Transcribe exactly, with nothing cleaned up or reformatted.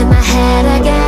in my head again.